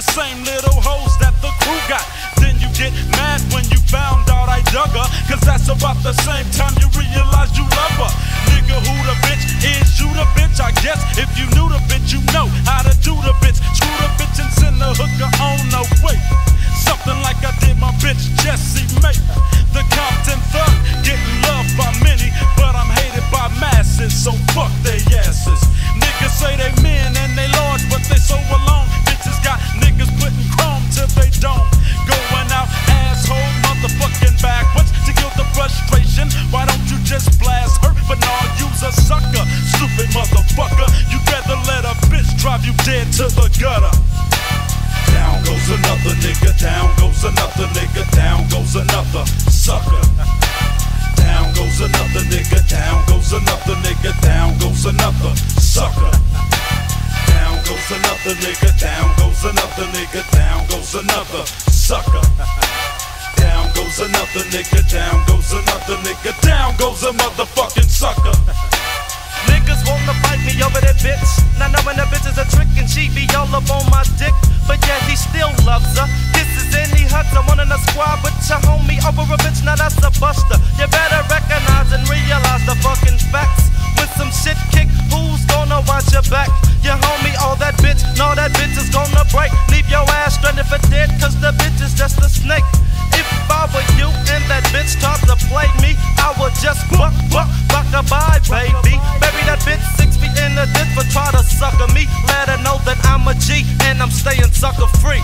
the same little hoes that the crew got. Then you get mad when you found out I dug her, cause that's about the same time you realize you love her. Nigga, who the bitch is? You the bitch, I guess. If you knew the bitch, you know how to do the bitch. Screw the bitch and send the hooker on the way. Something like I did my bitch Jessie May. The Compton thug, getting loved by many, but I'm hated by masses, so fuck they asses. Niggas say they men and they large, but they so alone. Bitches got niggas putting chrome till they don't. Going out asshole motherfucking backwards to kill the frustration. Why don't you just blast her? But nah, you's a sucker, stupid motherfucker. You better let a bitch drive you dead to the gutter. Down goes another nigga, down goes another nigga, down goes another sucker. Down goes another nigga, down goes another nigga, down goes another sucker. Down goes another nigga, down goes another nigga, down goes another sucker. Down goes another nigga, down goes another nigga, down goes a motherfucking sucker. Niggas wanna fight me over that bitch, not knowing the bitch is a trick and she be all up on my dick. But yeah, he still loves her. This is any hunter, one in a squad with your homie over a bitch, now that's a buster. You better recognize and realize the fucking facts. With some shit kick, who's gonna watch your back? Your homie, all that bitch, no that bitch is gonna break. Leave your ass stranded for dead, cause the bitch is just a snake. If I were you and that bitch tried to play me, I would just buck-a-bye, baby. Bury that bitch 6 feet in the ditch, but try to sucker me. Let her know that I'm a G and I'm staying sucker free.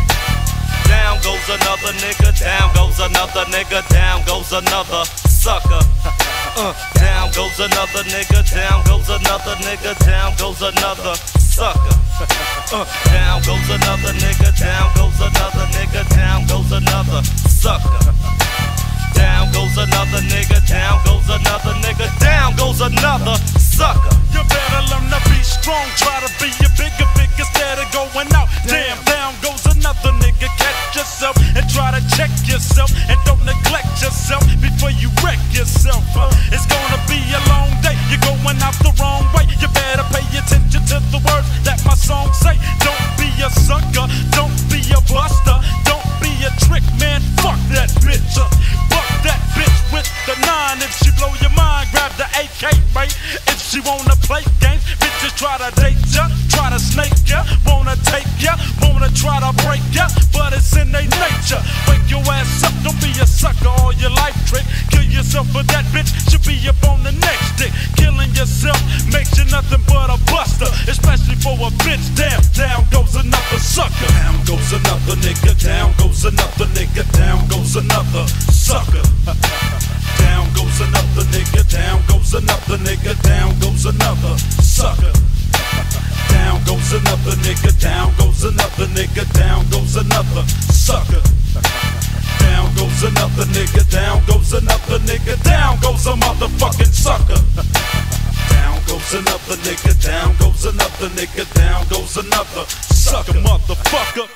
Down goes another nigga, down goes another nigga, down goes another sucker. Down goes another nigga, down goes another nigga, down goes another sucker. Down goes another nigga, down goes another nigga, down goes another sucker. Down goes another nigga, down goes another nigga, down goes another sucker. You better learn to be strong, try to be a bigger pick instead of going out. Damn, down goes another nigga, catch yourself and try to check yourself. And don't neglect yourself before you wreck yourself. It's gonna be a long day, you're going out the wrong way. You better pay attention to the words that my songs say. Don't be a sucker, don't be a buster, don't be a trick, man, fuck that bitch up. That bitch with the 9, if she blow your mind, grab the AK, mate. If she wanna play games, bitches try to date ya, try to snake ya, wanna take ya, wanna try to break ya, but it's in their nature. Wake your ass up, don't be a sucker all your life, trick. Kill yourself for that bitch, should be up on the next dick. Killing yourself makes you nothing but a buster, especially for a bitch. Damn, down goes another sucker. Down goes another nigga, down goes another nigga, down goes another sucker. Down goes another nigga, down goes another nigga, down goes another sucker. Down goes another nigga, down goes another nigga, down goes another sucker. Down goes another nigga, down goes another nigga, down goes a motherfucking sucker. Down goes another nigga, down goes another nigga, down goes another sucker, motherfucker.